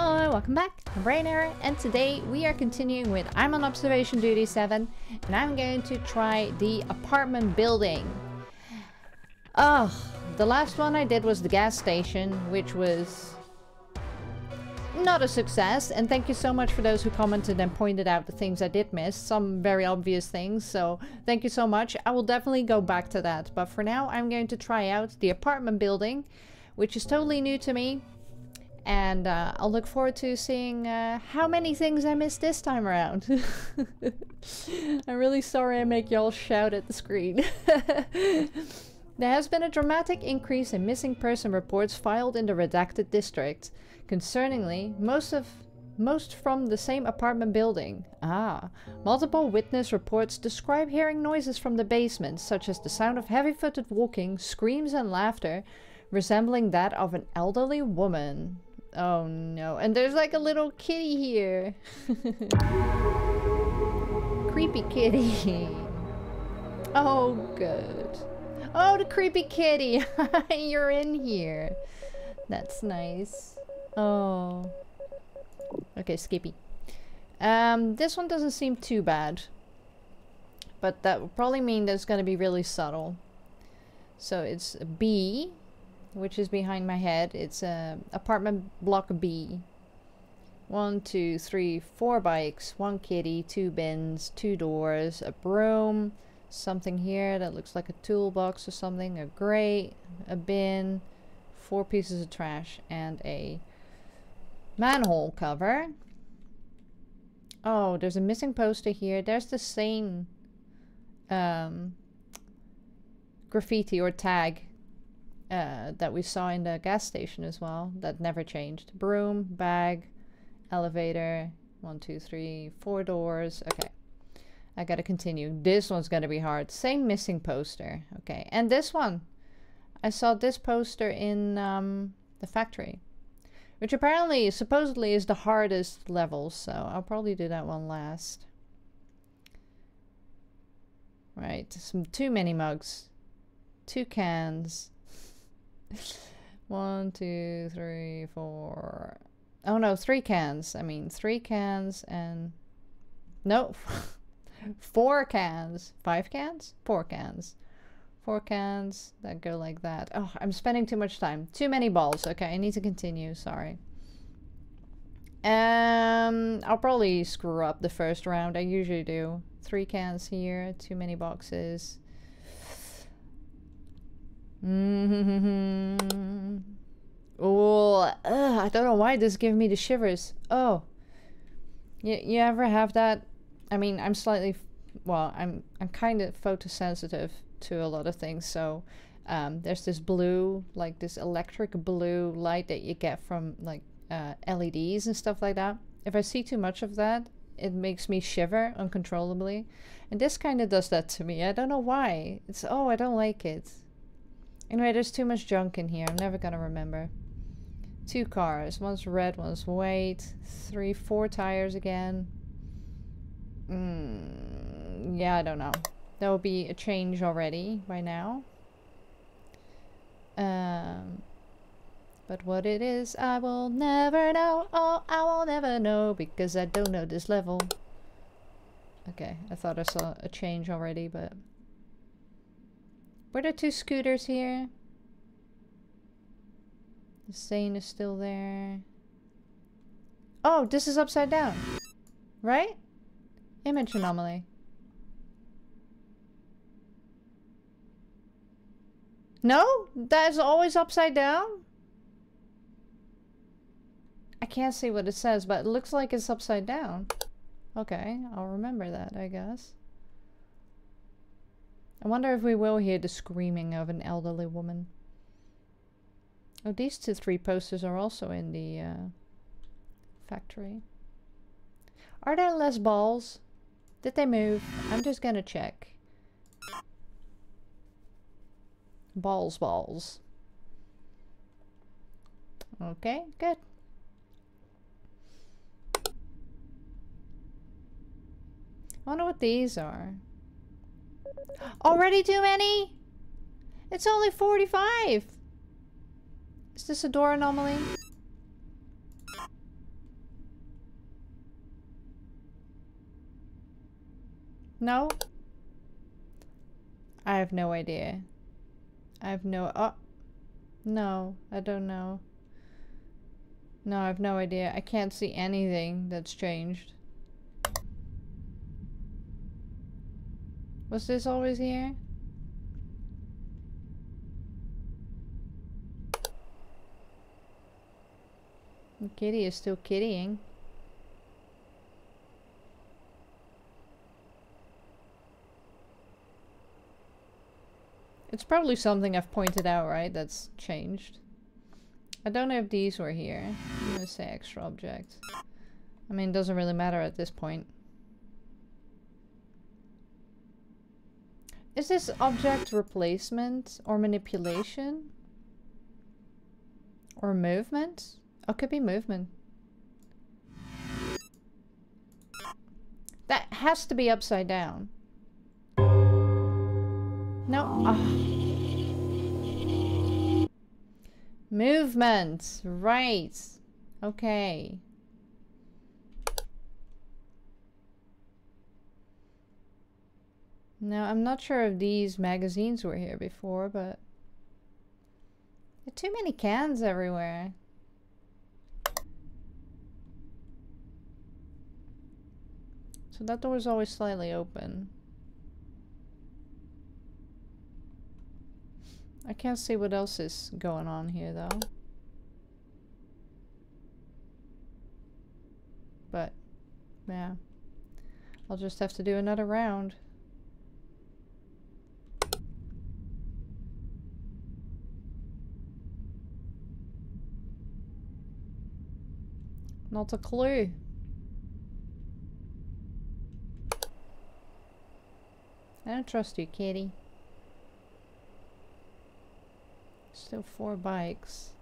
Hello, welcome back. I'm Brain Error, and today we are continuing with I'm on Observation Duty 7, and I'm going to try the apartment building. Oh, the last one I did was the gas station, which was not a success, and thank you so much for those who commented and pointed out the things I did miss, some very obvious things, so thank you so much. I will definitely go back to that, but for now I'm going to try out the apartment building, which is totally new to me. And I'll look forward to seeing how many things I missed this time around. I'm really sorry I make y'all shout at the screen. There has been a dramatic increase in missing person reports filed in the redacted district. Concerningly, most from the same apartment building. Multiple witness reports describe hearing noises from the basement, such as the sound of heavy-footed walking, screams and laughter, resembling that of an elderly woman. Oh no, and there's like a little kitty here. Creepy kitty. Oh good. Oh, the creepy kitty. You're in here. That's nice. Oh. Okay, Skippy. This one doesn't seem too bad. But that will probably mean that it's gonna be really subtle. So it's a B, which is behind my head. It's apartment block B. 1, 2, 3, 4 bikes, 1 kitty, 2 bins, 2 doors, a broom, something here that looks like a toolbox or something, a grate, a bin, 4 pieces of trash, and a manhole cover. Oh, there's a missing poster here. There's the same graffiti or tag that we saw in the gas station as well. That never changed. Broom, bag, elevator, 1, 2, 3, 4 doors. Okay, I gotta continue. This one's gonna be hard. Same missing poster. Okay, and this one. I saw this poster in the factory, which apparently, supposedly, is the hardest level, so I'll probably do that one last. Right, too many mugs. 2 cans. 1, 2, 3, 4. Oh no, 3 cans. I mean, 3 cans and no, 4 cans, 5 cans, 4 cans, 4 cans that go like that. Oh, I'm spending too much time. Too many balls. Okay, I need to continue. Sorry. I'll probably screw up the first round. I usually do. 3 cans here. Too many boxes. Oh, I don't know why this gives me the shivers. Oh, you ever have that? I mean, I'm slightly, well, I'm kind of photosensitive to a lot of things. So there's this blue, like this electric blue light that you get from like LEDs and stuff like that. If I see too much of that, it makes me shiver uncontrollably, and this kind of does that to me. I don't know why. It's, oh, I don't like it. Anyway, there's too much junk in here. I'm never gonna remember. 2 cars. One's red, one's white. 3, 4 tires again. Yeah, I don't know. There will be a change already by now. But what it is, I will never know. Oh, I will never know because I don't know this level. Okay, I thought I saw a change already, but... Were there 2 scooters here? The stain is still there. Oh, this is upside down. Right? Image anomaly. No? That is always upside down? I can't see what it says, but it looks like it's upside down. Okay, I'll remember that, I guess. I wonder if we will hear the screaming of an elderly woman. Oh, these 3 posters are also in the factory. Are there less balls? Did they move? I'm just gonna check. Balls, balls. Okay, good. I wonder what these are. Already too many? It's only 45! Is this a door anomaly? No? I have no idea. I have no... Oh! No, I don't know. No, I have no idea. I can't see anything that's changed. Was this always here? The kitty is still kittying. It's probably something I've pointed out, right? That's changed. I don't know if these were here. I'm gonna say extra object. I mean, it doesn't really matter at this point. Is this object replacement or manipulation? Or movement? Oh, it could be movement. That has to be upside down. No. Oh. Movement. Right. Okay. Now, I'm not sure if these magazines were here before, but... There are too many cans everywhere. So that door is always slightly open. I can't see what else is going on here, though. But, yeah. I'll just have to do another round. Not a clue. I don't trust you, kitty. Still 4 bikes.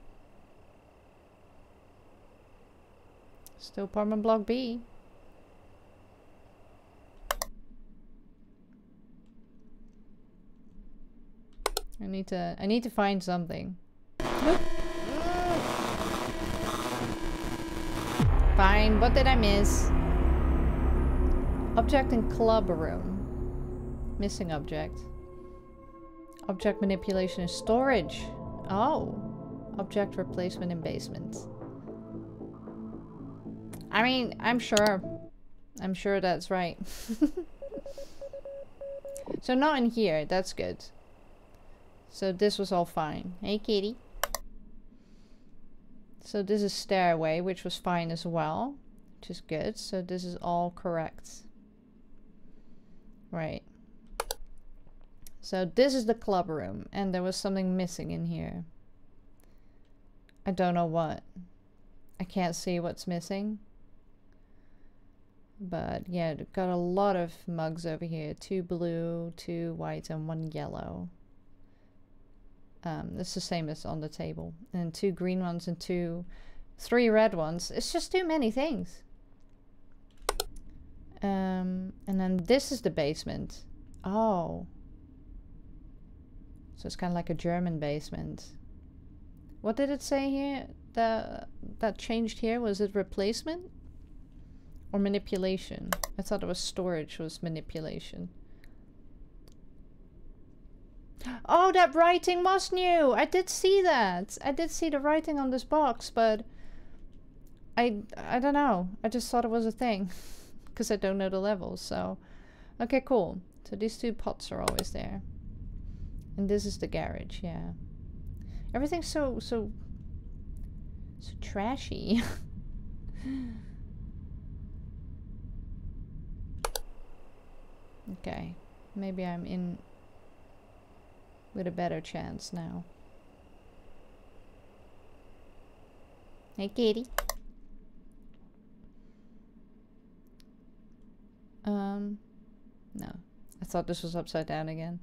Still apartment block B. I need to find something. Oop. Fine, what did I miss? Object in club room. Missing object. Object manipulation in storage. Oh. Object replacement in basement. I mean, I'm sure that's right. So not in here, that's good. So this was all fine. Hey, kitty. So this is stairway, which was fine as well, which is good. So this is all correct. Right. So this is the club room, and there was something missing in here. I don't know what. I can't see what's missing. But yeah, got a lot of mugs over here. 2 blue, 2 white, and 1 yellow. It's the same as on the table, and 2 green ones and 3 red ones. It's just too many things. And then this is the basement. Oh, so it's kind of like a German basement. What did it say here? That changed here. Was it replacement or manipulation? I thought it was storage was manipulation. Oh, that writing was new! I did see that! I did see the writing on this box, but... I don't know. I just thought it was a thing. Because I don't know the levels, so... Okay, cool. So these 2 pots are always there. And this is the garage, yeah. Everything's so trashy. Okay. Maybe I'm in... with a better chance now. Hey, kitty. No. I thought this was upside down again.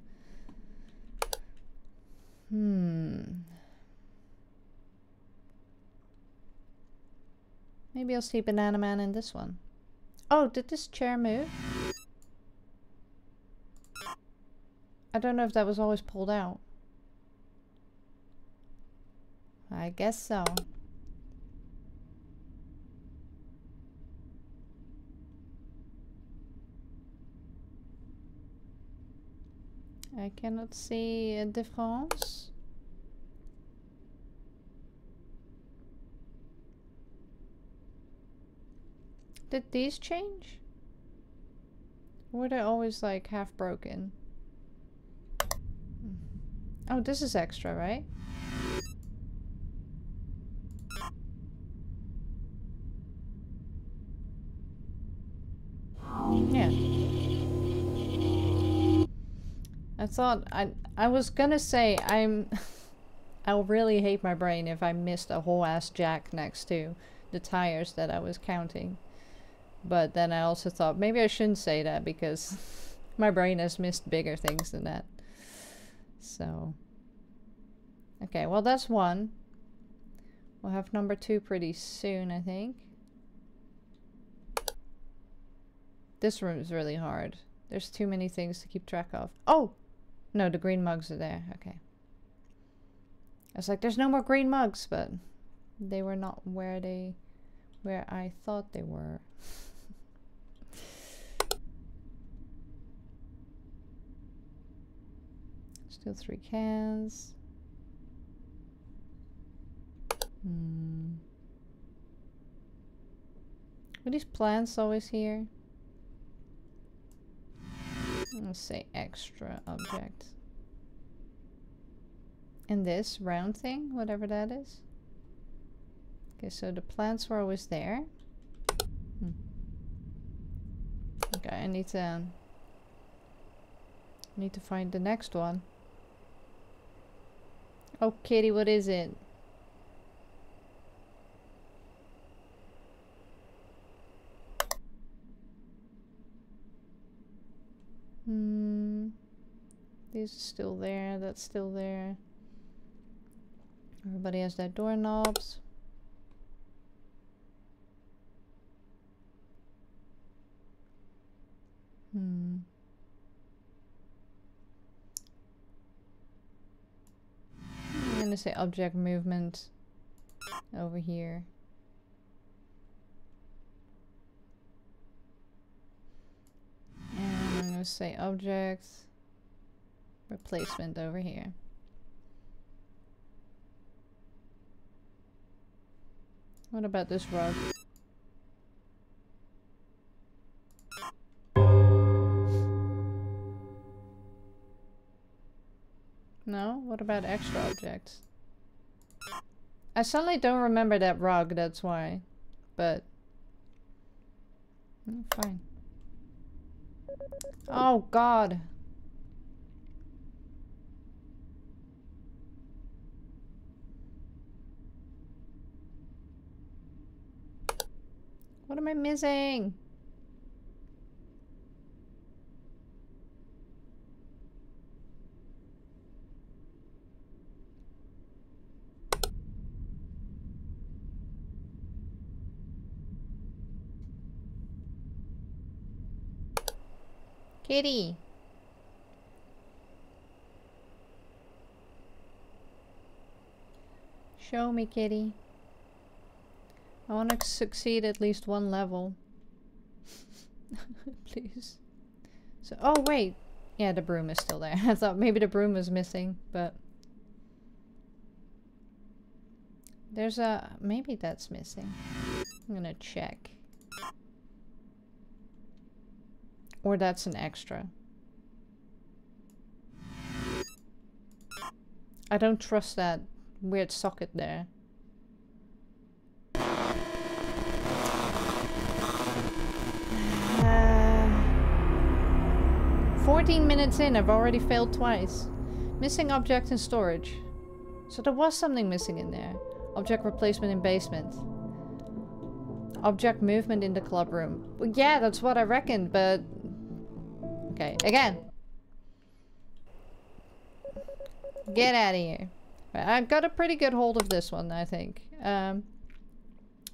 Maybe I'll see Banana Man in this one. Oh, did this chair move? I don't know if that was always pulled out. I guess so. I cannot see a difference. Did these change? Were they always like half broken? Oh, this is extra, right? Yeah. I thought I was gonna say I'll really hate my brain if I missed a whole ass jack next to the tires that I was counting. But then I also thought maybe I shouldn't say that because my brain has missed bigger things than that. So, okay, well that's one. We'll have number two pretty soon, I think. This room is really hard. There's too many things to keep track of. Oh! No, the green mugs are there. Okay. I was like, there's no more green mugs, but they were not where they... where I thought they were. Still 3 cans. Were these plants always here? Let's say extra object. And this round thing, whatever that is. Okay, so the plants were always there. Okay, I need to find the next one. Oh, kitty, what is it? These are still there, that's still there. Everybody has their doorknobs. I'm gonna say object movement over here. And I'm gonna say object replacement over here. What about this rug? No? What about extra objects? I suddenly don't remember that rug, that's why. But... oh, fine. Oh god! What am I missing? Kitty. Show me, kitty. I want to succeed at least one level. Please. So, oh wait. Yeah, the broom is still there. I thought maybe the broom was missing, but... there's a... maybe that's missing. I'm gonna check. Or that's an extra. I don't trust that weird socket there. Fourteen 14 minutes in, I've already failed twice. Missing object in storage. So there was something missing in there. Object replacement in basement. Object movement in the club room. Well, yeah, that's what I reckoned, but... okay, again. Get out of here. I got a pretty good hold of this one, I think.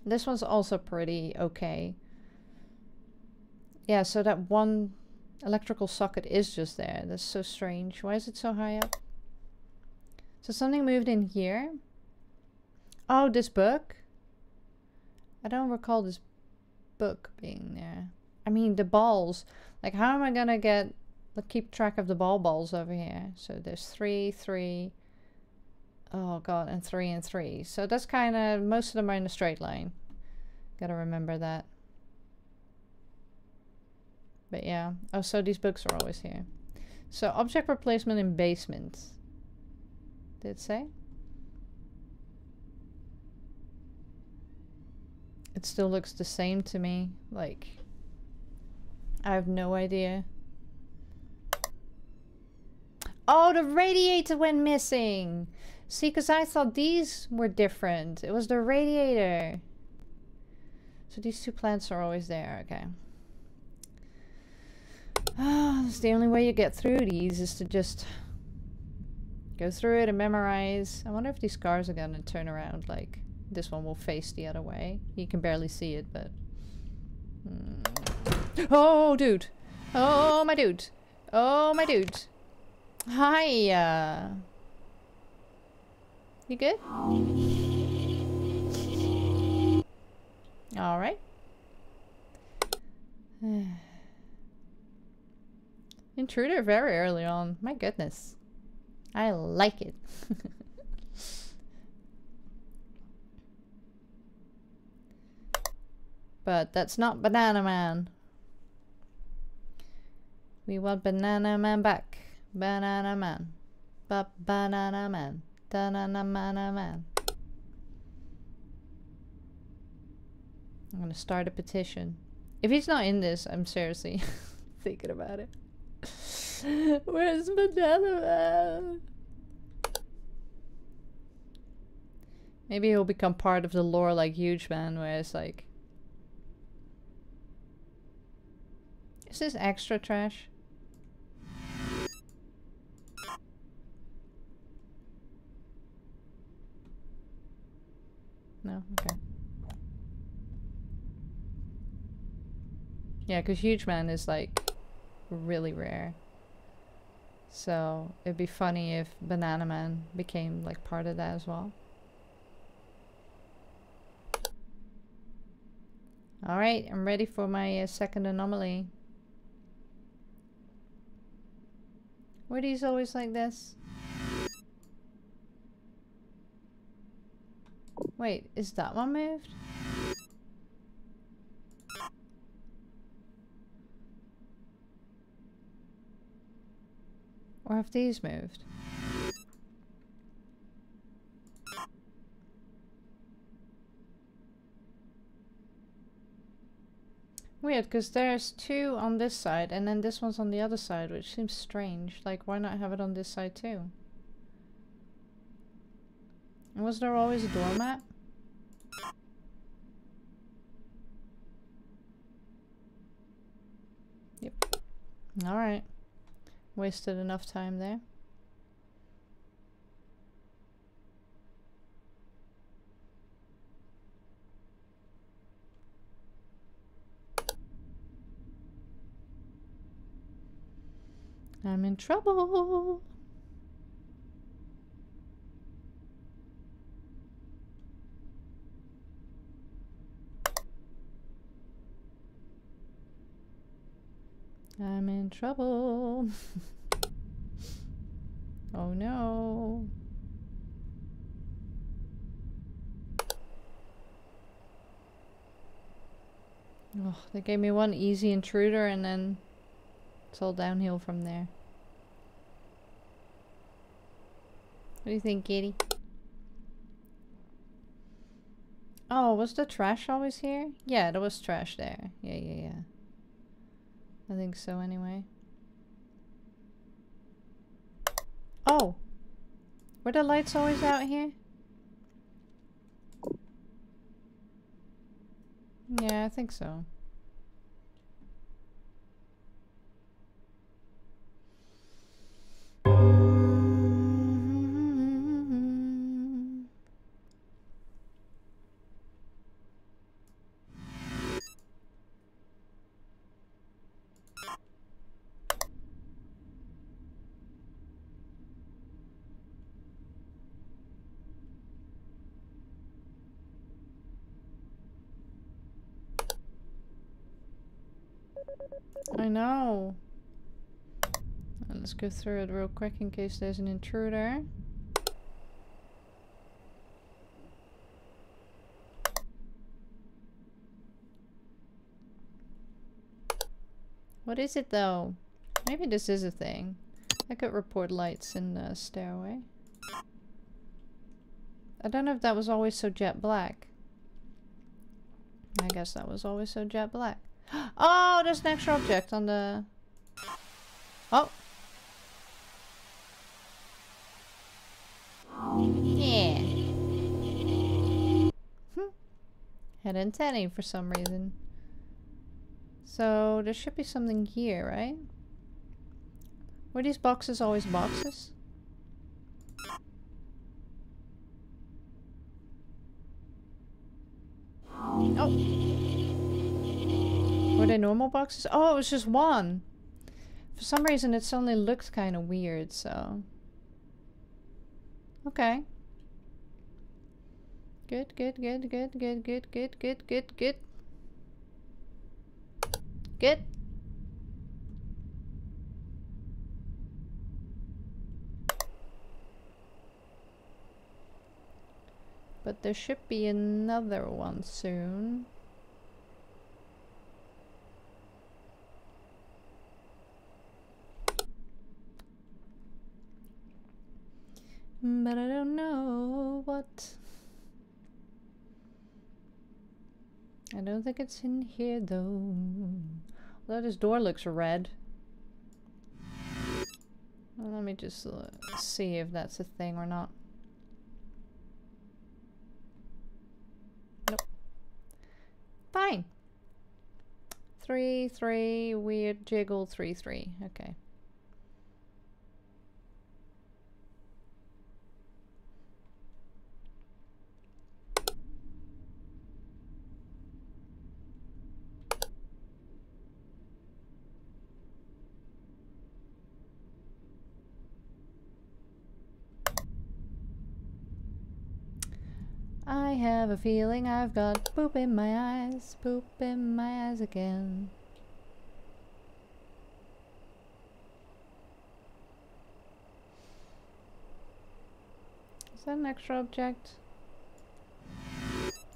This one's also pretty okay. Yeah, so that one electrical socket is just there. That's so strange. Why is it so high up? So something moved in here. Oh, this book. I don't recall this book being there. I mean, the balls. Like, how am I gonna get But keep track of the ball balls over here. So there's 3, 3. Oh god, and 3 and 3. So that's kind of, most of them are in a straight line. Gotta remember that. But yeah. Oh, so these books are always here. So object replacement in basement. Did it say? It still looks the same to me. Like, I have no idea. Oh, the radiator went missing! See, because I thought these were different. It was the radiator. So these two plants are always there. Okay. Oh, that's the only way you get through these, is to just go through it and memorize. I wonder if these cars are going to turn around. Like, this one will face the other way. You can barely see it, but... Oh, dude! Oh, my dude! Oh, my dude! Hiya! You good? Alright. Intruder very early on. My goodness. I like it. But that's not Banana Man. We want Banana Man back. Banana Man. Banana Man. Banana Man. I'm gonna start a petition. If he's not in this, I'm seriously thinking about it. Where's Banana Man? Maybe he'll become part of the lore like Huge Man, where it's like... Is this extra trash? No? Okay. Yeah, because Huge Man is like really rare. So it'd be funny if Banana Man became like part of that as well. Alright, I'm ready for my second anomaly. Were these always like this? Wait, is that one moved? Or have these moved? Weird, because there's two on this side and then this one's on the other side, which seems strange. Like, why not have it on this side too? And was there always a doormat? Yep. Alright. Wasted enough time there. I'm in trouble. I'm in trouble. Oh no. Oh, they gave me one easy intruder and then it's all downhill from there. What do you think, Kitty? Oh, was the trash always here? Yeah, there was trash there. Yeah. I think so anyway. Oh! Were the lights always out here? Yeah, I think so. I know. Let's go through it real quick in case there's an intruder. What is it though? Maybe this is a thing. I could report lights in the stairway. I don't know if that was always so jet black. I guess that was always so jet black. Oh, there's an extra object on the... Oh! Yeah. Head antennae for some reason. So, there should be something here, right? Were these boxes always boxes? Oh! Were they normal boxes? Oh, it was just one! For some reason, it suddenly looked kind of weird, so... Okay. Good. Good. But there should be another one soon. But I don't know what. I don't think it's in here though. Although this door looks red. Well, let me just see if that's a thing or not. Nope. Fine. 3-3 weird jiggle 3-3. Okay. I have a feeling I've got poop in my eyes again. Is that an extra object?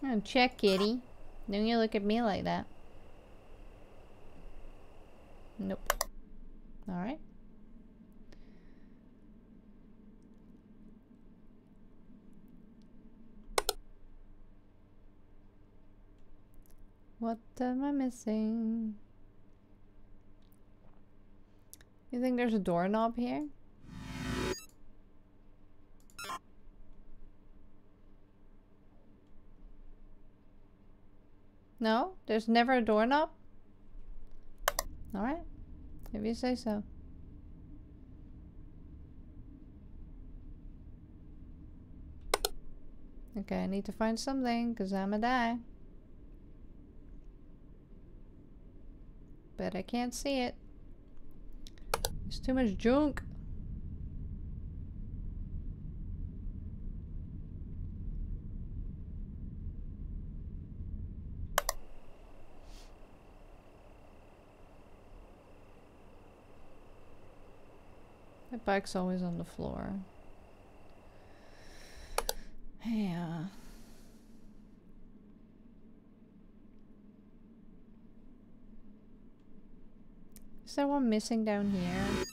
Oh, check, kitty. Don't you look at me like that. Nope. Alright. What am I missing? You think there's a doorknob here? No? There's never a doorknob? Alright. If you say so. Okay, I need to find something because I'm a die. But I can't see it. There's too much junk. The bike's always on the floor. Yeah. Is there one missing down here?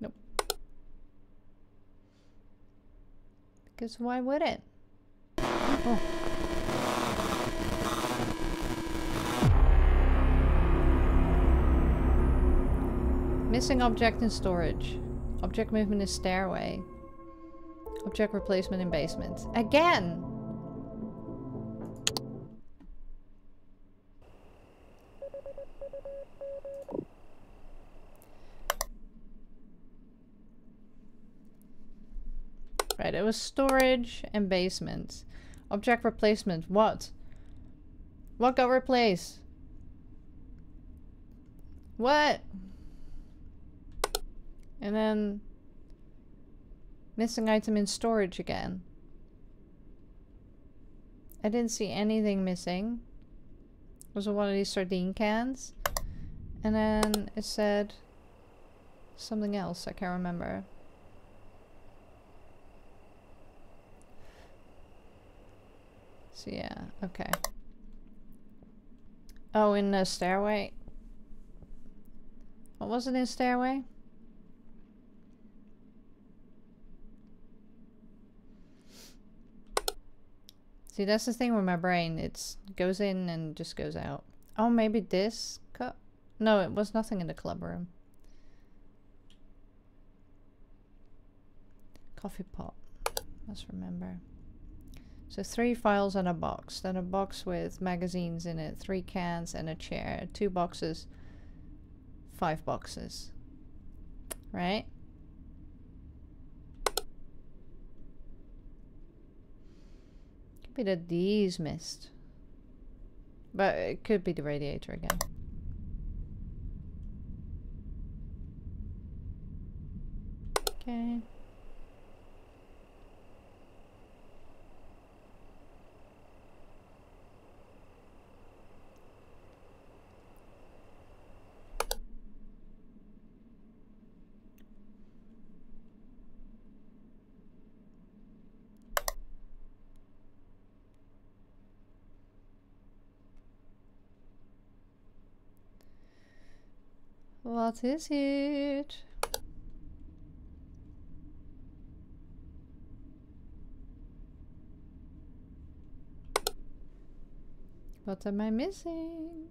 Nope. Because why would it? Oh. Missing object in storage. Object movement in stairway. Object replacement in basement. Again! Right, it was storage and basement. Object replacement. What? What got replaced? What? And then... Missing item in storage again. I didn't see anything missing. was one of these sardine cans. And then it said something else, I can't remember. So yeah, okay. Oh, in the stairway. What was it in stairway? See, that's the thing with my brain. It goes in and just goes out. Oh, maybe this cup? No, it was nothing in the club room. Coffee pot. Let's remember. So 3 files and a box. Then a box with magazines in it. 3 cans and a chair. 2 boxes. 5 boxes. Right? Could be that these missed. But it could be the radiator again. Okay. What is it? What am I missing?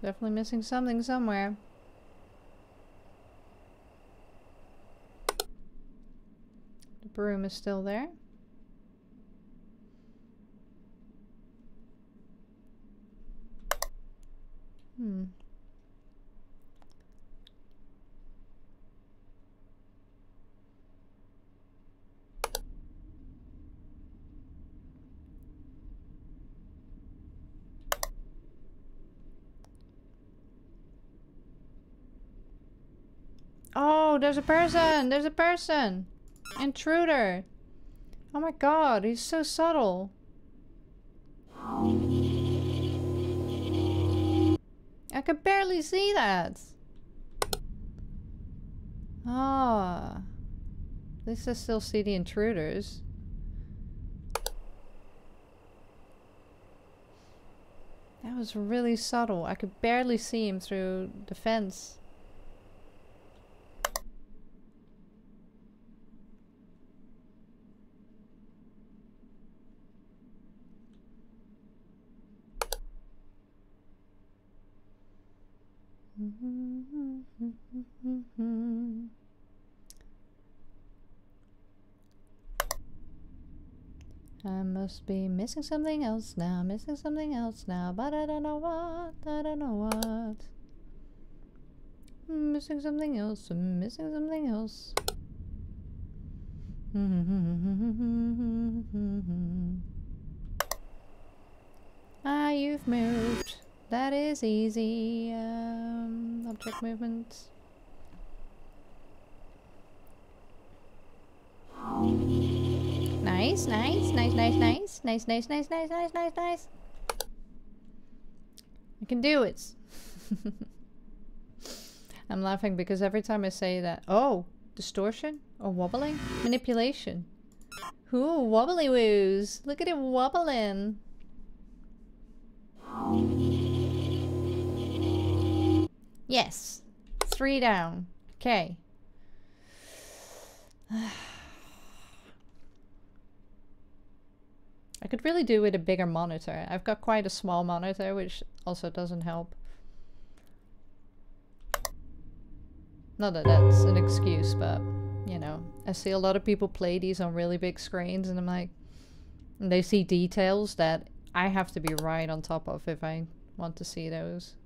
Definitely missing something somewhere. The broom is still there. Oh, there's a person! There's a person! Intruder! Oh my god, he's so subtle. I could barely see that. Ah. At least I still see the intruders. That was really subtle. I could barely see him through the fence. I must be missing something else now, but I don't know what, I'm missing something else, Ah, you've moved. That is easy. Object movement. Nice, nice. I can do it. I'm laughing because every time I say that, oh, distortion or wobbling, manipulation. Ooh, wobbly woos. Look at it wobbling. Yes. 3 down. Okay. I could really do with a bigger monitor. I've got quite a small monitor, which also doesn't help. Not that that's an excuse, but, you know, I see a lot of people play these on really big screens and I'm like, and they see details that I have to be right on top of if I want to see those.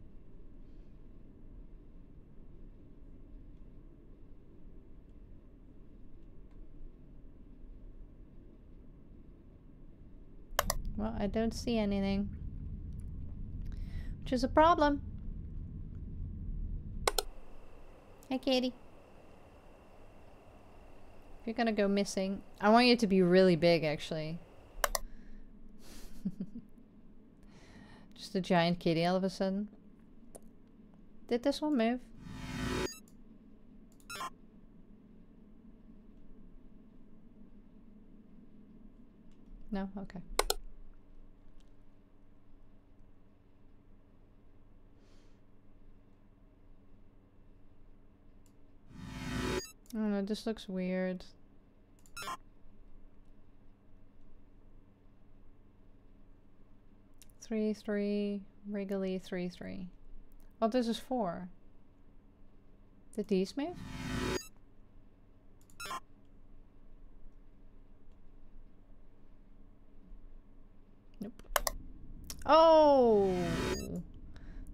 Well, I don't see anything, which is a problem. Hey, kitty. If you're gonna go missing, I want you to be really big, actually. Just a giant kitty all of a sudden. Did this one move? No? Okay. I don't know, this looks weird. Three, three, wriggly, three, three. Oh, this is four. Did these move? Nope. Oh!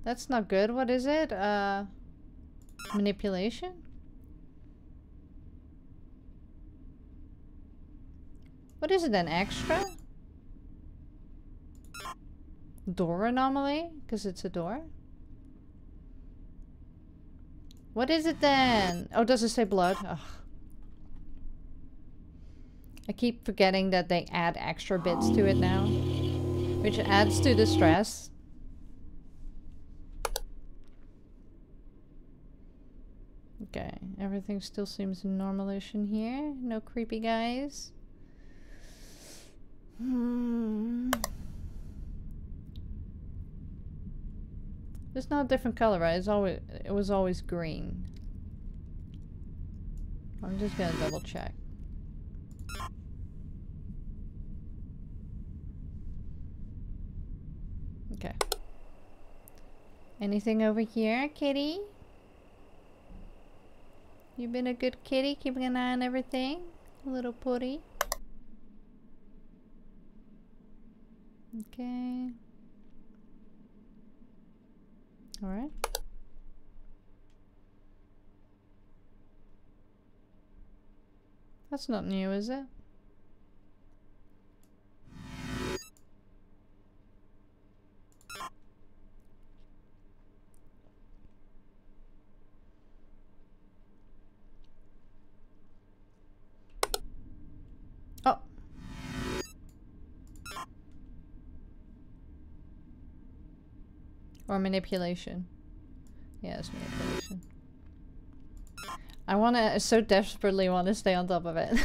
That's not good. What is it? Manipulation? What is it then? Extra? Door anomaly? Because it's a door? What is it then? Oh, does it say blood? Ugh. I keep forgetting that they add extra bits to it now, which adds to the stress. Okay, everything still seems normalish in here. No creepy guys. Hmm. It's not a different color, right? It's always, it was always green. I'm just gonna double check. Okay. Anything over here, kitty? You've been a good kitty, keeping an eye on everything, little putty. Okay. All right. That's not new, is it? Or manipulation. Yeah, it's manipulation. I so desperately want to stay on top of it.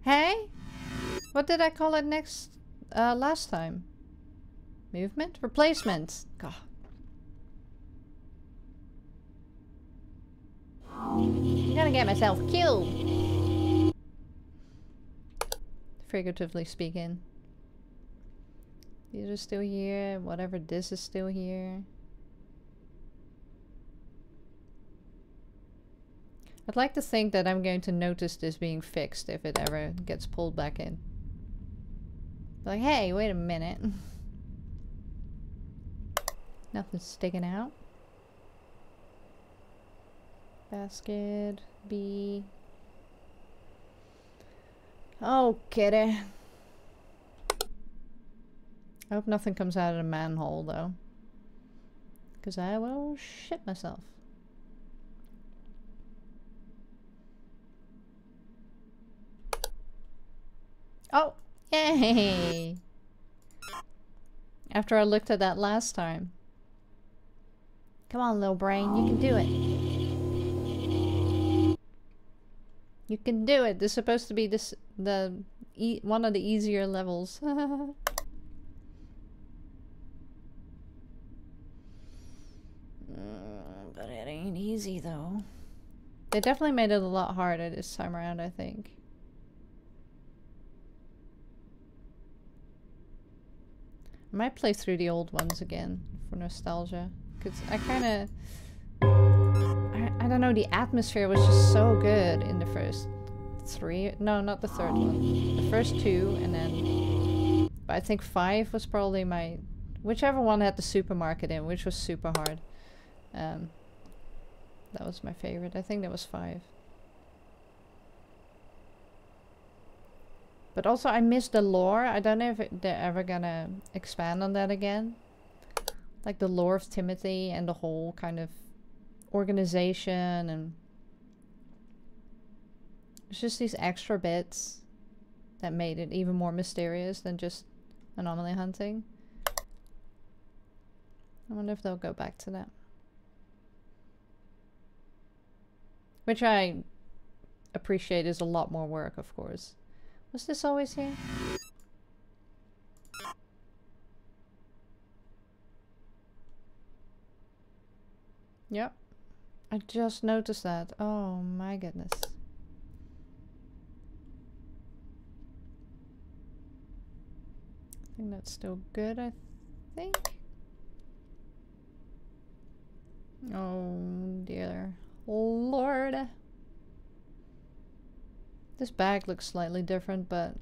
Hey? What did I call it last time? Movement? Replacement. God. I'm gonna get myself killed. Figuratively speaking. These are still here, whatever this is still here. I'd like to think that I'm going to notice this being fixed if it ever gets pulled back in. Like, hey, wait a minute. Nothing's sticking out. Basket, bee. Oh, kitty. I hope nothing comes out of the manhole, though. Because I will shit myself. Oh! Yay! After I looked at that last time. Come on, little brain. You can do it. You can do it. This is supposed to be one of the easier levels. But it ain't easy though. They definitely made it a lot harder this time around, I think. I might play through the old ones again for nostalgia. Because I kind of... I don't know, the atmosphere was just so good in the first three. No, not the third one. The first two and then... But I think 5 was probably my... Whichever one had the supermarket in, which was super hard. That was my favorite. I think that was 5. But also I missed the lore. I don't know if they're ever gonna expand on that again. like the lore of Timothy and the whole kind of organization, and it's just these extra bits that made it even more mysterious than just anomaly hunting. I wonder if they'll go back to that. Which I appreciate is a lot more work, of course. Was this always here? Yep. I just noticed that. Oh my goodness. I think that's still good, I think. Oh dear Lord. This bag looks slightly different, but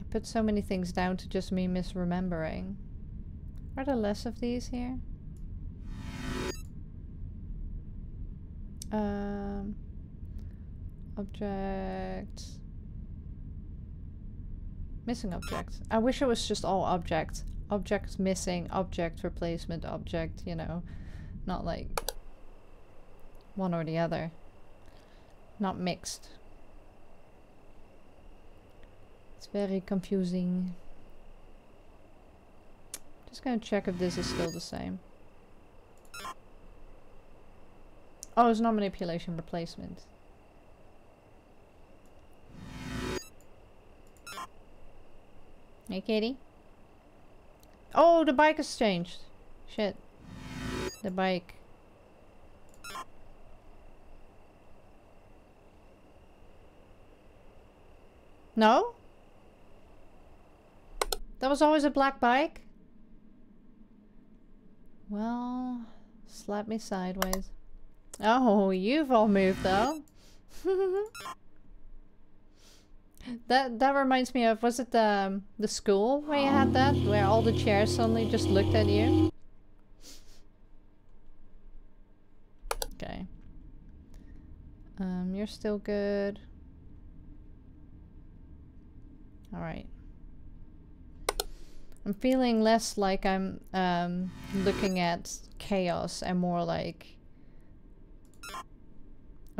I put so many things down to just me misremembering. Are there less of these here? Objects. Missing objects. I wish it was just all objects. Object missing, object replacement, object, you know. Not like one or the other. Not mixed. It's very confusing. Just gonna check if this is still the same. Oh, it's not manipulation, replacement. Hey, Katie. Oh, the bike has changed. Shit. The bike. No? That was always a black bike? Well, slap me sideways. Oh, you've all moved though. That reminds me of, was it the school where you had that? Where all the chairs suddenly just looked at you? Okay. You're still good. Alright. I'm feeling less like I'm looking at chaos and more like...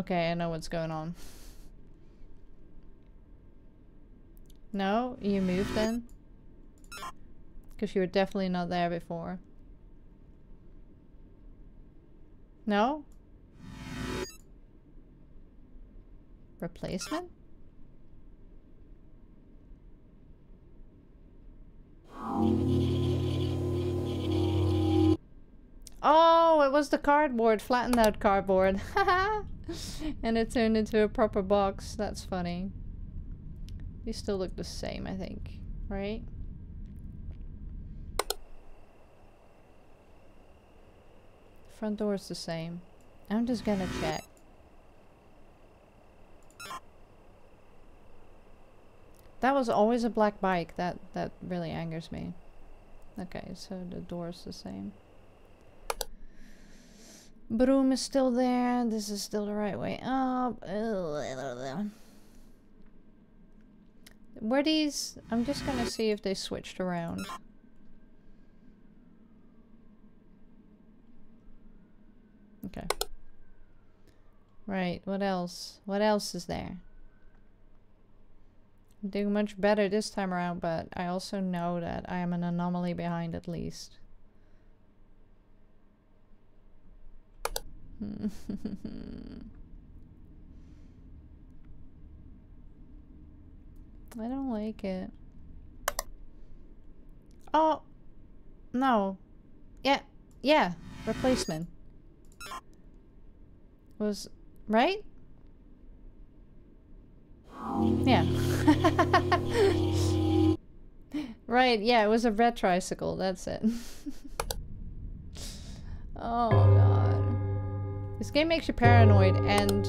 Okay, I know what's going on. No, you moved then? Because you were definitely not there before. No? Replacement? Oh, it was the cardboard, flattened out cardboard. Haha! And it turned into a proper box. That's funny. They still look the same, I think, right? Front door is the same. I'm just gonna check. That was always a black bike. That really angers me. Okay, so the door is the same. Broom is still there. This is still the right way up. Were these... I'm just gonna see if they switched around. Okay. Right, what else? What else is there? I'm doing much better this time around, but I also know that I am an anomaly behind at least. I don't like it. Oh! No. Yeah. Yeah. Replacement. Was... Right? Yeah. Right, yeah, it was a red tricycle. That's it. Oh, God. This game makes you paranoid and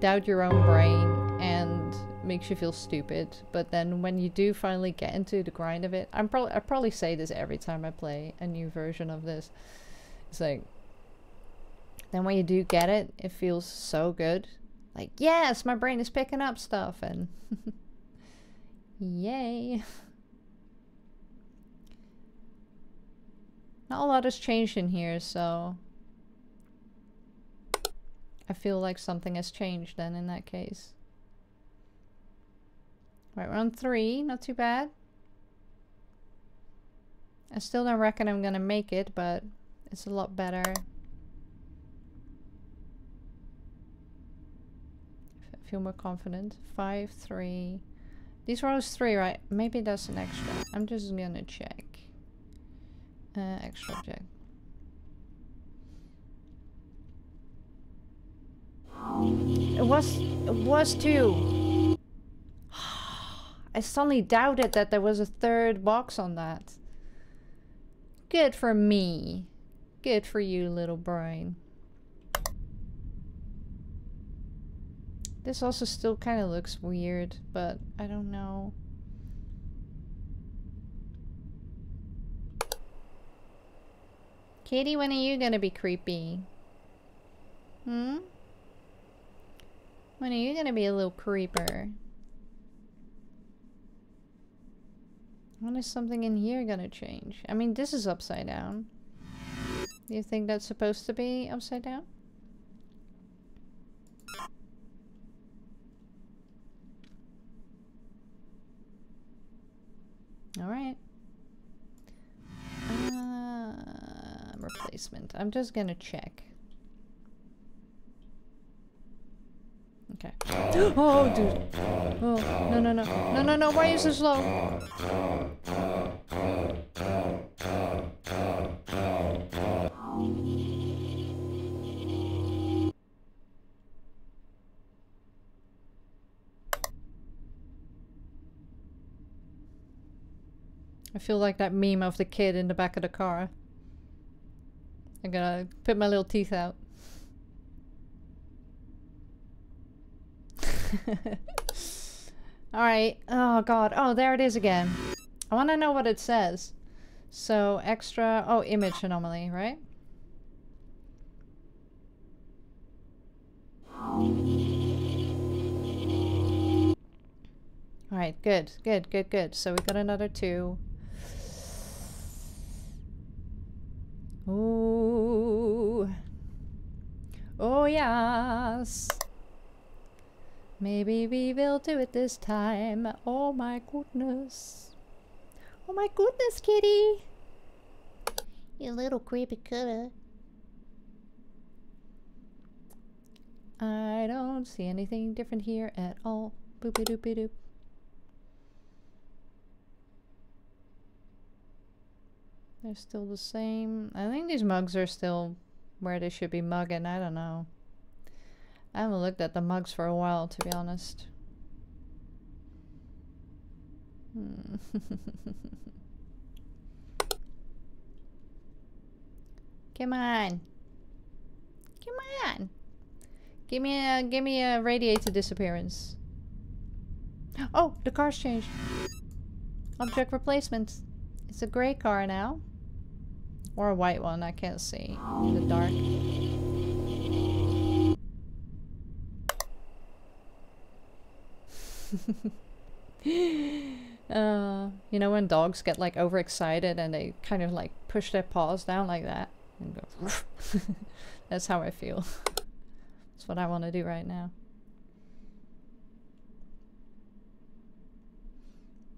doubt your own brain and... makes you feel stupid, but then when you do finally get into the grind of it, I probably say this every time I play a new version of this. It's like, then when you do get it, it feels so good. Like, yes, my brain is picking up stuff, and yay. Not a lot has changed in here, so... I feel like something has changed then in that case. Right, we're on 3. Not too bad. I still don't reckon I'm gonna make it, but it's a lot better. I feel more confident. 5, 3. These were those 3, right? Maybe that's an extra. I'm just gonna check. Extra object. It was 2. I suddenly doubted that there was a third box on that. Good for me. Good for you, little brain. This also still kind of looks weird, but I don't know. Kitty, when are you gonna be creepy? Hmm? When are you gonna be a little creeper? When is something in here gonna change? I mean, this is upside down. Do you think that's supposed to be upside down? Alright. Replacement. I'm just gonna check. Okay. Oh, dude. Oh, no, no, no. No, no, no. Why are you so slow? I feel like that meme of the kid in the back of the car. I'm gonna put my little teeth out. Alright. Oh god. Oh, there it is again. I want to know what it says. So, extra... Oh, image anomaly, right? Alright, good. Good, good, good. So we got another 2. Ooh. Oh, yes. Maybe we will do it this time. Oh my goodness. Oh my goodness, kitty. You little creepy critter. I don't see anything different here at all. Boopy doopy doop. They're still the same. I think these mugs are still where they should be mugging. I don't know. I haven't looked at the mugs for a while, to be honest. Hmm. Come on. Come on. Give me a radiator disappearance. Oh, the car's changed. Object replacement. It's a gray car now. Or a white one, I can't see in the dark. You know when dogs get like overexcited and they kind of like push their paws down like that and go That's how I feel. That's what I want to do right now.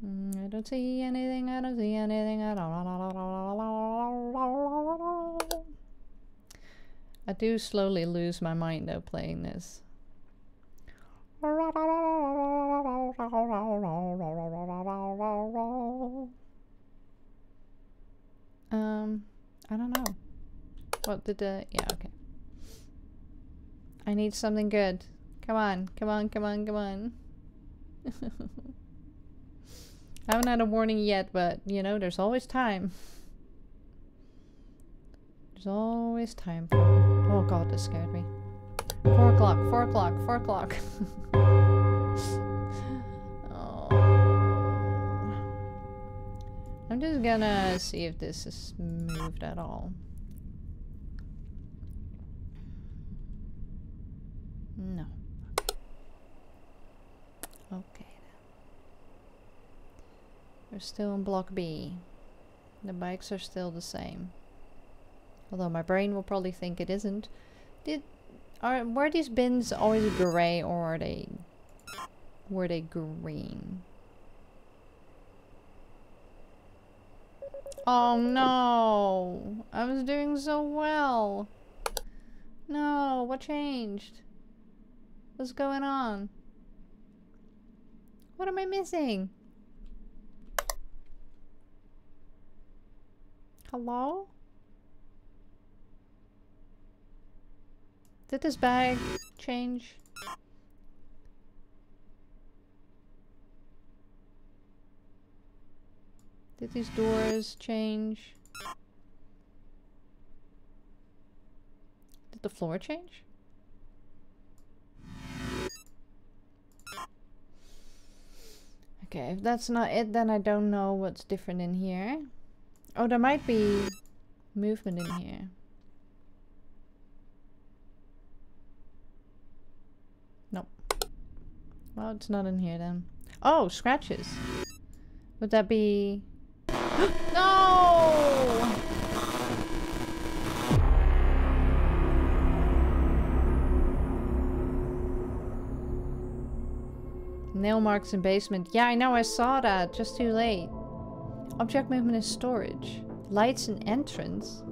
I don't see anything, I don't see anything. I do slowly lose my mind though playing this. I don't know. What did the... Yeah, okay. I need something good. Come on, come on, come on, come on. I haven't had a warning yet, but, you know, there's always time. There's always time for... Oh god, that scared me. 4 o'clock, 4 o'clock, 4 o'clock. I'm just gonna see if this is moved at all. No. Okay then. We're still in block B. The bikes are still the same. Although my brain will probably think it isn't. Were these bins always gray, or were they green? Oh no! I was doing so well! No, what changed? What's going on? What am I missing? Hello? Did this bag change? Did these doors change? Did the floor change? Okay, if that's not it, then I don't know what's different in here. Oh, there might be movement in here. Nope. Well, it's not in here then. Oh, scratches. Would that be... No! Nail marks in basement. Yeah, I know, I saw that. Just too late. Object movement is storage. Lights and entrance.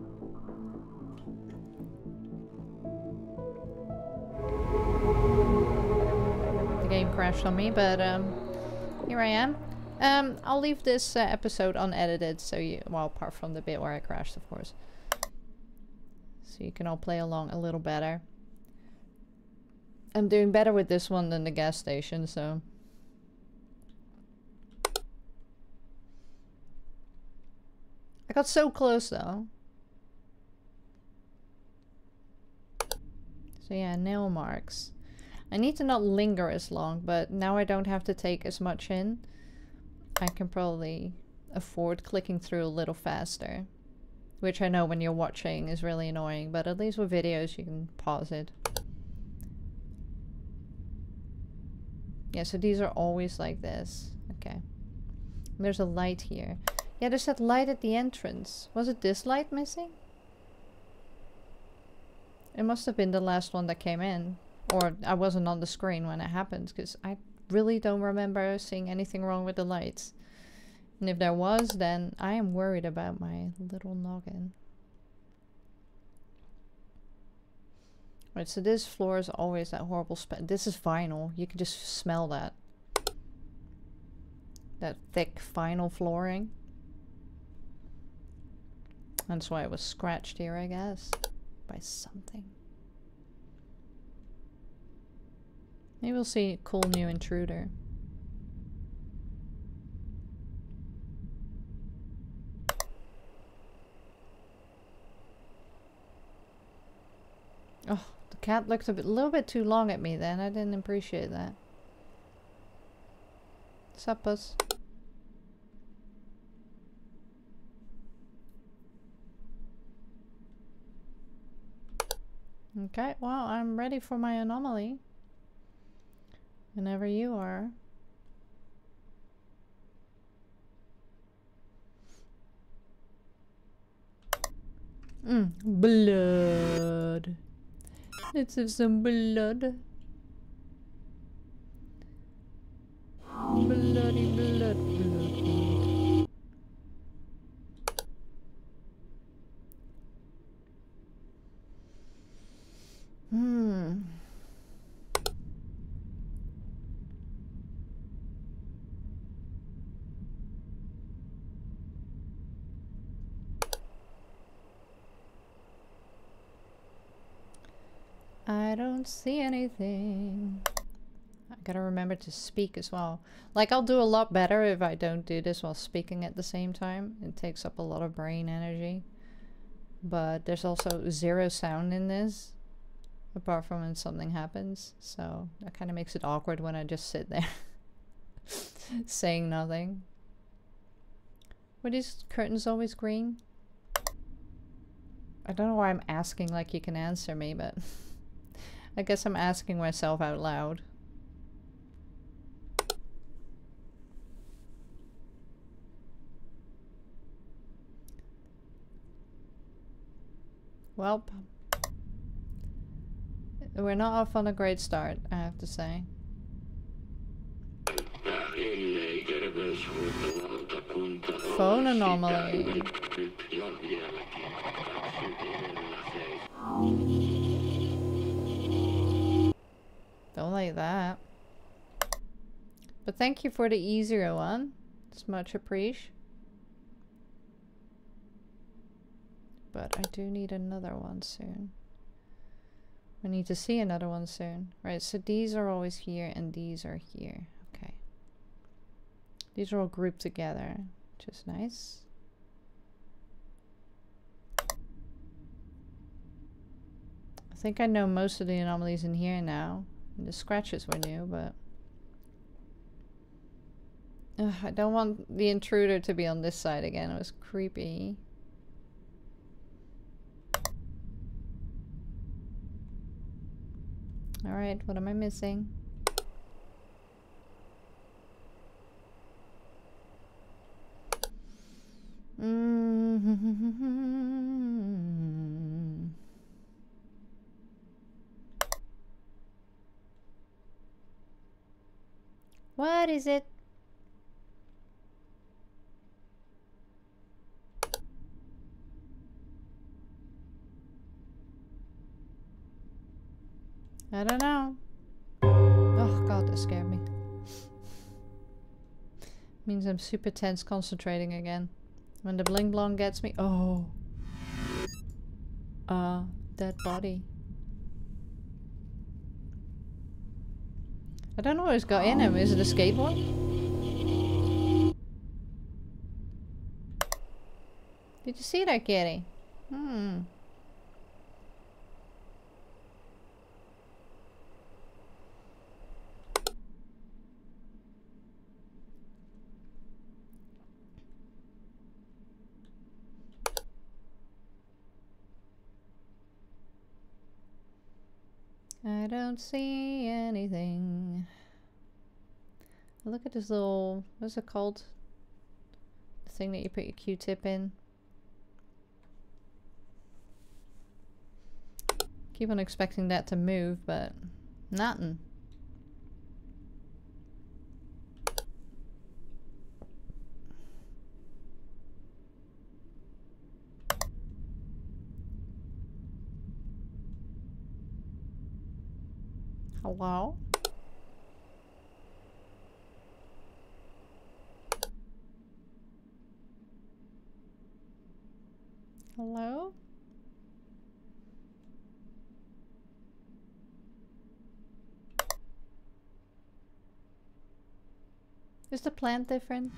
The game crashed on me, but here I am. I'll leave this episode unedited, so you, well, apart from the bit where I crashed, of course. So you can all play along a little better. I'm doing better with this one than the gas station, so... I got so close though. So yeah, nail marks. I need to not linger as long, but now I don't have to take as much in. I can probably afford clicking through a little faster. Which I know when you're watching is really annoying, but at least with videos you can pause it. Yeah, so these are always like this. Okay. There's a light here. Yeah, there's that light at the entrance. Was it this light missing? It must have been the last one that came in. Or I wasn't on the screen when it happened, because I really don't remember seeing anything wrong with the lights. And if there was, then I am worried about my little noggin. Right, so this floor is always that horrible spot. This is vinyl. You can just smell that. That thick vinyl flooring. That's why it was scratched here, I guess. By something. Maybe we'll see a cool new intruder. Oh, the cat looked a little bit too long at me then. I didn't appreciate that. Sup, bus? Okay, well, I'm ready for my anomaly. Whenever you are. Blood. Let's have some blood. Bloody blood, blood. I don't see anything. I gotta remember to speak as well. Like, I'll do a lot better if I don't do this while speaking at the same time. It takes up a lot of brain energy. But there's also zero sound in this. Apart from when something happens. So that kind of makes it awkward when I just sit there. Saying nothing. Were these curtains always green? I don't know why I'm asking like you can answer me, but... I guess I'm asking myself out loud. Welp. We're not off on a great start, I have to say. Phone anomaly. Don't like that. But thank you for the easier one. It's much appreciated. But I do need another one soon. We need to see another one soon. Right, so these are always here and these are here. Okay. These are all grouped together, which is nice. I think I know most of the anomalies in here now. And the scratches were new, but... Ugh, I don't want the intruder to be on this side again. It was creepy. Alright, what am I missing? Mm-hmm. What is it? I don't know. Oh god, that scared me. Means I'm super tense concentrating again. When the bling blong gets me. Oh. Dead body. I don't know what's got in him. Is it a skateboard? Did you see that, kitty? Hmm. I don't see anything. Look at this little, what's it called? The thing that you put your Q-tip in. Keep on expecting that to move, but nothing. Hello? Hello? Is the plant different?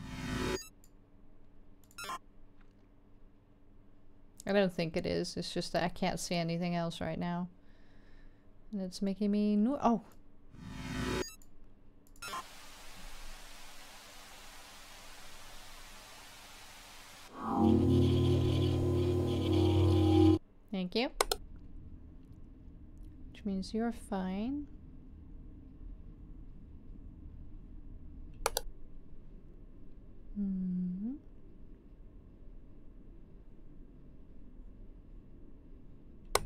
I don't think it is. It's just that I can't see anything else right now. And it's making me no- oh! Thank you. Which means you're fine. Mm-hmm.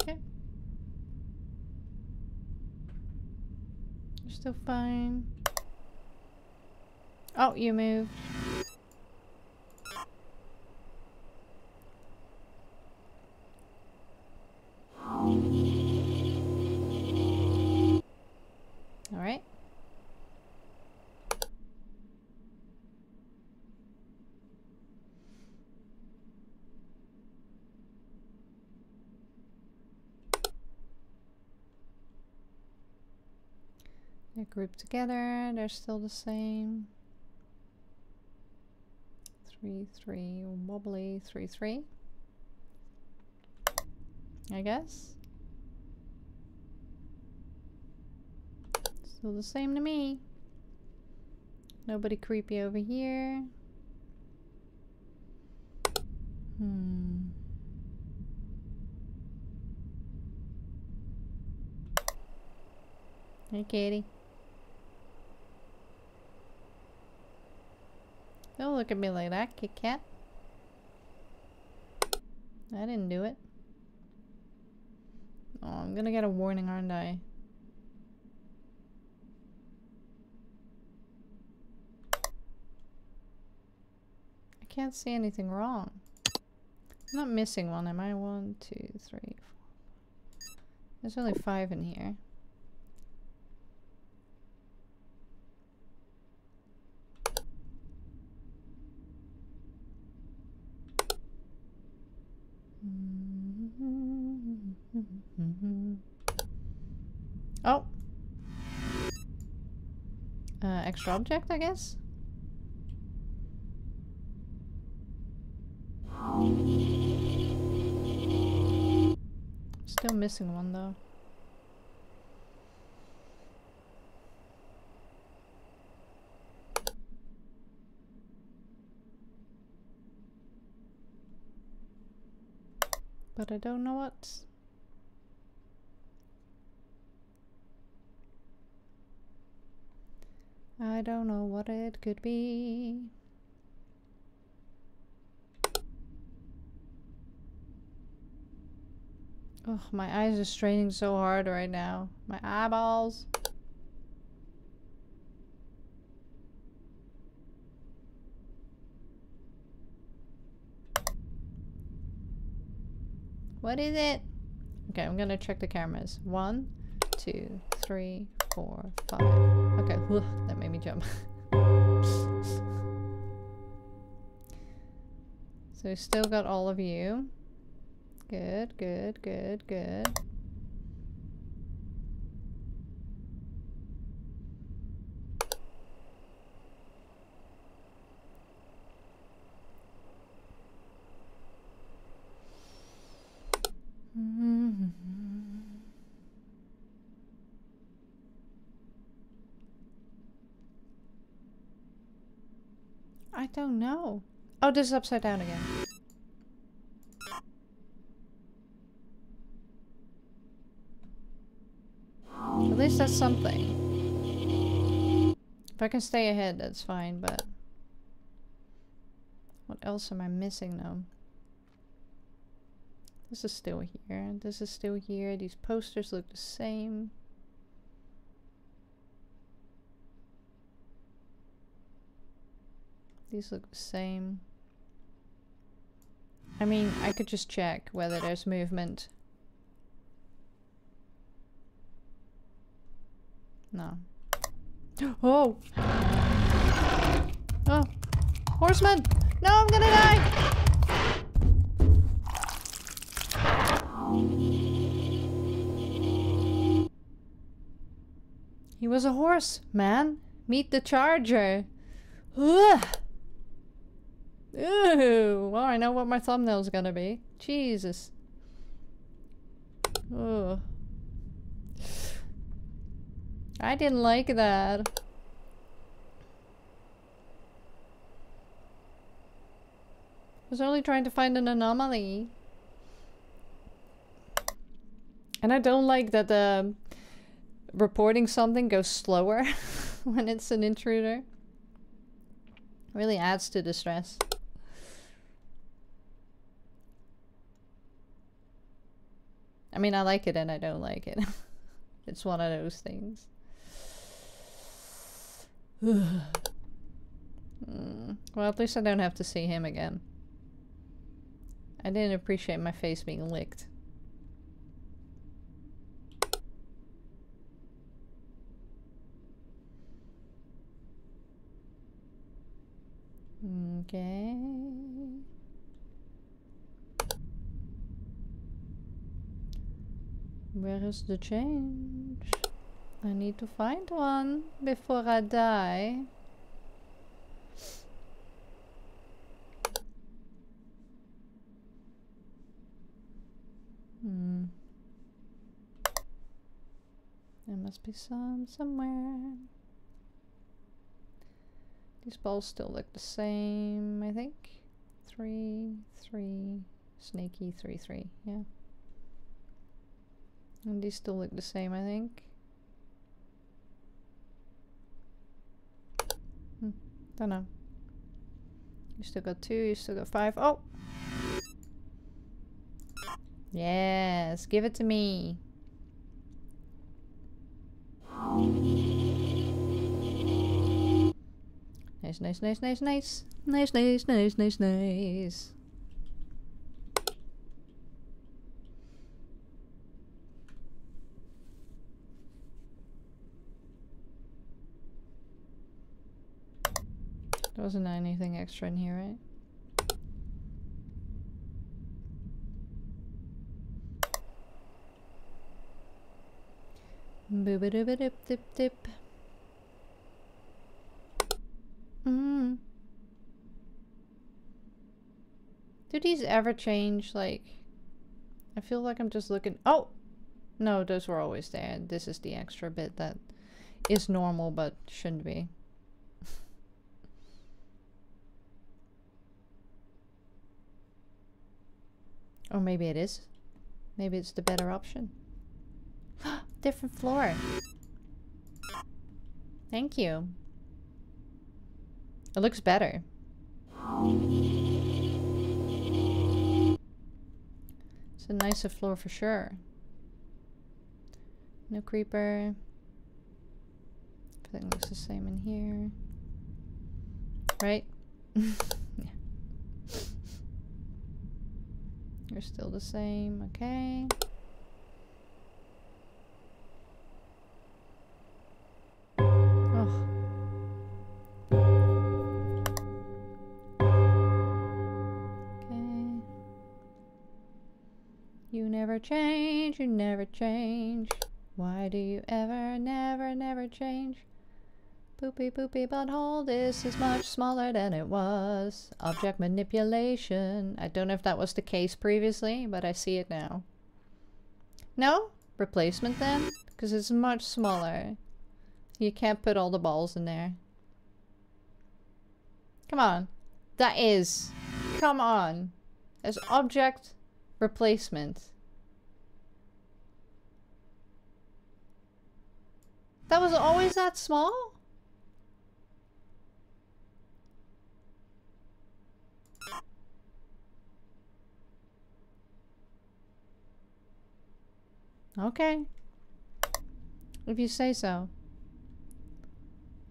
Okay. You're still fine. Oh, you moved. Alright. They're grouped together, they're still the same. 3, 3, wobbly, 3, 3. I guess. Still the same to me. Nobody creepy over here. Hmm. Hey, kitty. Don't look at me like that, Kit Kat. I didn't do it. Oh, I'm gonna get a warning, aren't I? I can't see anything wrong. I'm not missing one, am I? 1, 2, 3, 4. There's only 5 in here. Oh! Extra object, I guess? Still missing one though. But I don't know what. I don't know what it could be. Ugh, my eyes are straining so hard right now. My eyeballs. What is it? Okay, I'm gonna check the cameras. 1, 2, 3, 4, 5. Okay, that made me jump. So we still got all of you. Good, good, good, good. I don't know. Oh, this is upside down again. At least that's something. If I can stay ahead, that's fine, but... What else am I missing though? This is still here. This is still here. These posters look the same. These look the same. I mean, I could just check whether there's movement. No. Oh! Oh! Horseman! No, I'm gonna die! He was a horse, man. Meet the charger. Ugh. Ooh, well, I know what my thumbnail's gonna be. Jesus. Ugh. I didn't like that. I was only trying to find an anomaly. And I don't like that the reporting something goes slower when it's an intruder. It really adds to the stress. I mean, I like it and I don't like it. It's one of those things. Well, at least I don't have to see him again. I didn't appreciate my face being licked. Okay. Where is the change? I need to find one before I die. There must be some somewhere. These balls still look the same, I think. 3, 3, snaky 3, 3, yeah. And these still look the same, I think. Don't know. You still got 2, you still got 5. Oh! Yes, give it to me. Nice, nice, nice, nice, nice. Nice, nice, nice, nice, nice. There wasn't anything extra in here, right? Boobadooba dip dip. Do these ever change? Like, I feel like I'm just looking. Oh! No, those were always there. This is the extra bit that is normal but shouldn't be. Or maybe it is. Maybe it's the better option. Different floor. Thank you. It looks better. It's a nicer floor for sure. No creeper. Everything looks the same in here. Right? Yeah. You're still the same, okay. Okay. You never change, you never change. Why do you ever, never, never change? Poopy poopy butthole, this is much smaller than it was. Object manipulation. I don't know if that was the case previously, but I see it now. No? Replacement then? Because it's much smaller. You can't put all the balls in there. Come on. That is. Come on. As object replacement. That was always that small? Okay. If you say so.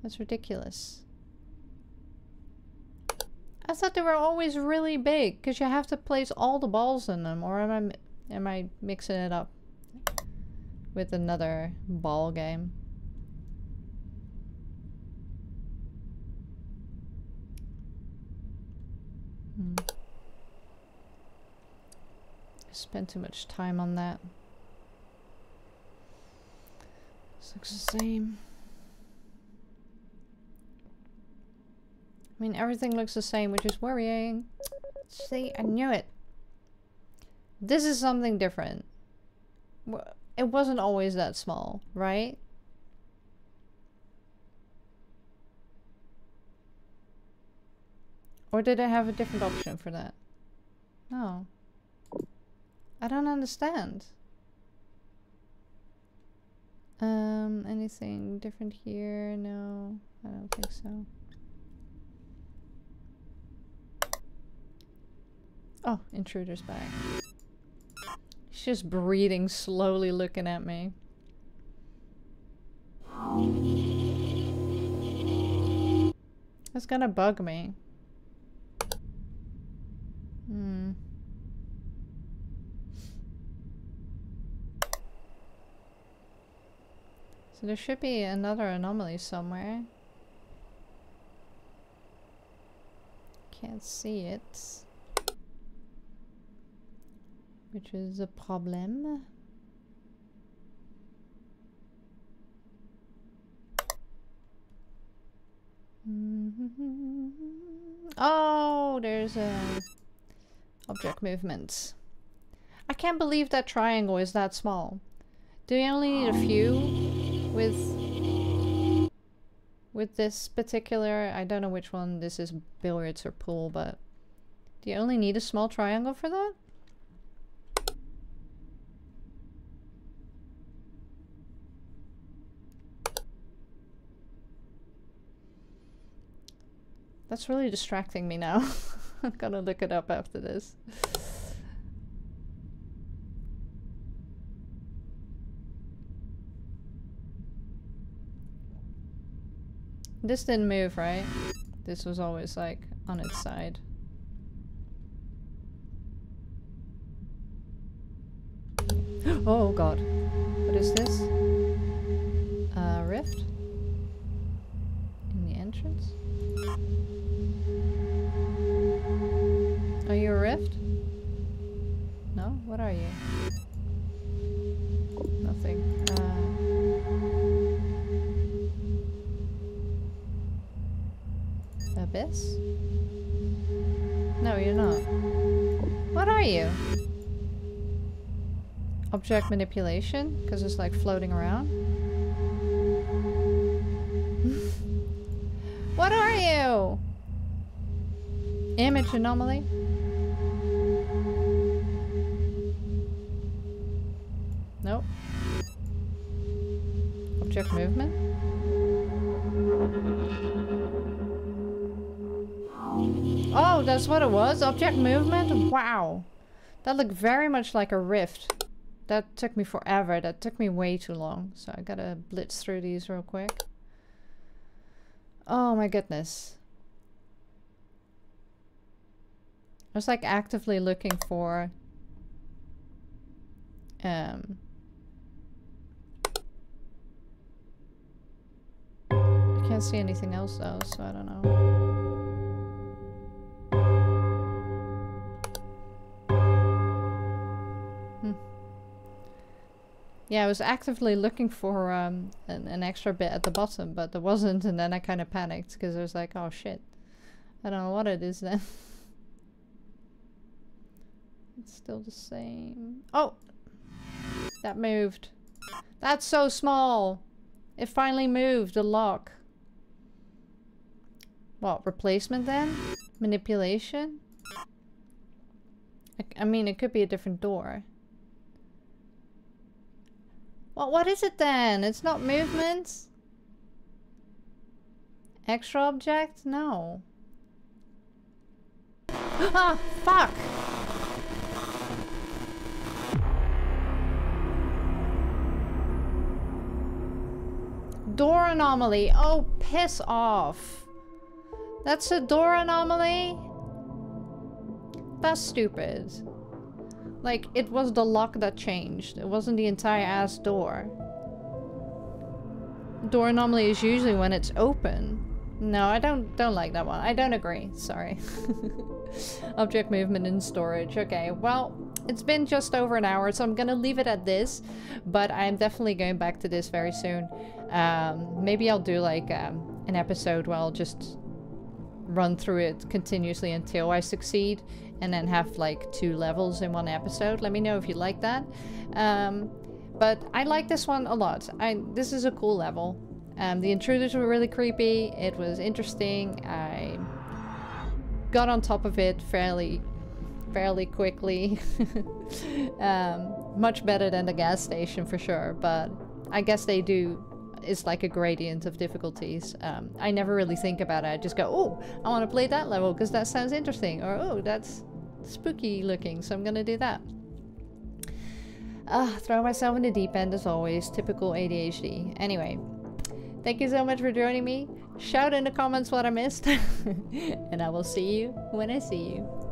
That's ridiculous. I thought they were always really big because you have to place all the balls in them, or am I mixing it up with another ball game? I spent too much time on that. This looks the same. I mean, everything looks the same, which is worrying. See, I knew it. This is something different. It wasn't always that small, right? Or did I have a different option for that? No. I don't understand. Anything different here? No, I don't think so. Oh, intruder's back. She's just breathing slowly, looking at me. That's gonna bug me. So there should be another anomaly somewhere. Can't see it. Which is a problem. Oh, there's a object movements. I can't believe that triangle is that small. Do you only need a few with this particular? I don't know which one this is, billiards or pool, but do you only need a small triangle for that? That's really distracting me now. I'm gonna look it up after this. This didn't move, right? This was always like on its side. Oh god. What is this? A rift? In the entrance? Are you a rift? No? What are you? Nothing. Abyss? No, you're not. What are you? Object manipulation? Because it's like floating around? What are you? Image anomaly? Nope. Object movement? Oh, that's what it was? Object movement? Wow. That looked very much like a rift. That took me forever. That took me way too long. So I gotta blitz through these real quick. Oh my goodness. I was like actively looking for... I can't see anything else though, so I don't know. Yeah, I was actively looking for an extra bit at the bottom, but there wasn't, and then I kind of panicked because I was like, oh shit, I don't know what it is then. It's still the same. Oh! That moved. That's so small! It finally moved, the lock. What, replacement then? Manipulation? I mean, it could be a different door. Well, what is it then? It's not movement? Extra object? No. Ah, fuck! Door anomaly. Oh, piss off. That's a door anomaly? That's stupid. Like, it was the lock that changed. It wasn't the entire ass door. Door anomaly is usually when it's open. No, I don't like that one. I don't agree. Sorry. Object movement in storage. Okay, well, it's been just over an hour, so I'm gonna leave it at this. But I'm definitely going back to this very soon. Maybe I'll do, like, an episode where I'll just run through it continuously until I succeed. And then have like 2 levels in one episode. Let me know if you like that. But I like this one a lot. This is a cool level. The intruders were really creepy. It was interesting. I got on top of it fairly quickly. Much better than the gas station for sure. But I guess they do. It's like a gradient of difficulties. I never really think about it. I just go, oh, I want to play that level because that sounds interesting. Or, oh, that's spooky looking, so I'm going to do that. Throw myself in the deep end as always. Typical ADHD. Anyway, thank you so much for joining me. Shout in the comments what I missed. And I will see you when I see you.